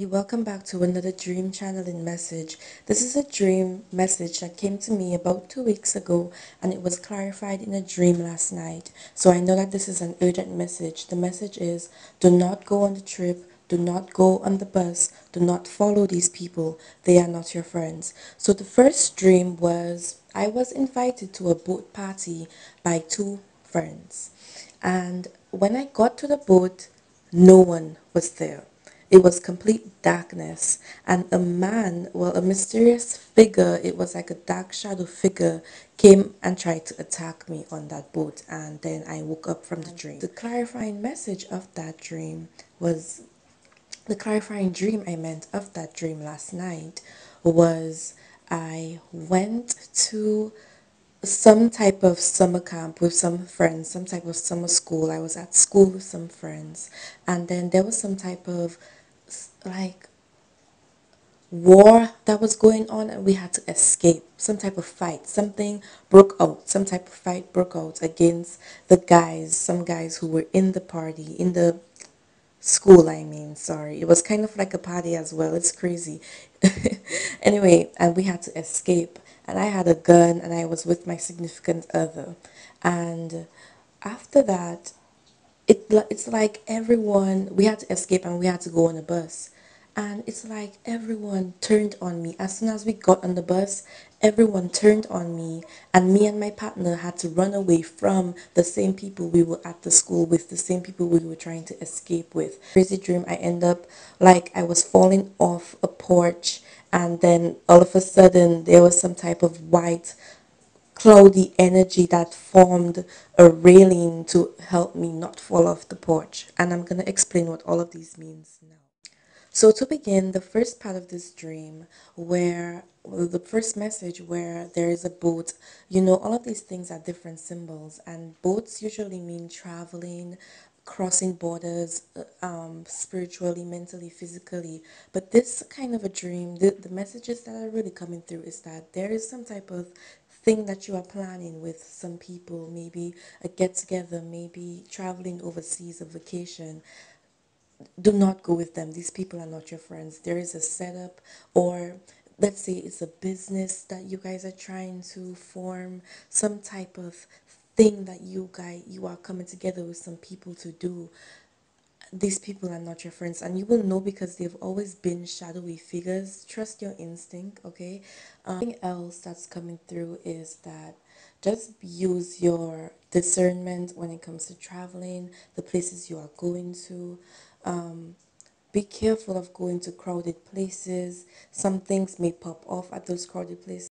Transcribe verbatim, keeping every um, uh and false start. Welcome back to another dream channeling message. This is a dream message that came to me about two weeks ago, and it was clarified in a dream last night. So I know that this is an urgent message. The message is, do not go on the trip, do not go on the bus, do not follow these people. They are not your friends. So the first dream was, I was invited to a boat party by two friends. And when I got to the boat, no one was there. It was complete darkness, and a man, well, a mysterious figure, it was like a dark shadow figure, came and tried to attack me on that boat, and then I woke up from the dream. The clarifying message of that dream was, the clarifying dream I meant of that dream last night was, I went to some type of summer camp with some friends, some type of summer school. I was at school with some friends, and then there was some type of like war that was going on, and we had to escape. Some type of fight, something broke out, some type of fight broke out against the guys, some guys who were in the party, in the school, I mean, sorry. It was kind of like a party as well. It's crazy. Anyway, and we had to escape, and I had a gun, and I was with my significant other. And after that, it it's like everyone, we had to escape and we had to go on a bus. And it's like everyone turned on me. As soon as we got on the bus, everyone turned on me. And me and my partner had to run away from the same people we were at the school with, the same people we were trying to escape with. Crazy dream, I end up like I was falling off a porch. And then all of a sudden, there was some type of white, cloudy energy that formed a railing to help me not fall off the porch. And I'm going to explain what all of these means now. So to begin, the first part of this dream where, well, the first message where there is a boat, you know, all of these things are different symbols, and boats usually mean traveling, crossing borders, um, spiritually, mentally, physically. But this kind of a dream, the, the messages that are really coming through is that there is some type of thing that you are planning with some people, maybe a get-together, maybe traveling overseas, a vacation. Do not go with them. These people are not your friends. There is a setup, or let's say it's a business that you guys are trying to form, some type of thing that you guys, you are coming together with some people to do. These people are not your friends, and you will know because they've always been shadowy figures. Trust your instinct, okay? Um, something else that's coming through is that just use your discernment when it comes to traveling, the places you are going to. Um, be careful of going to crowded places. Some things may pop off at those crowded places.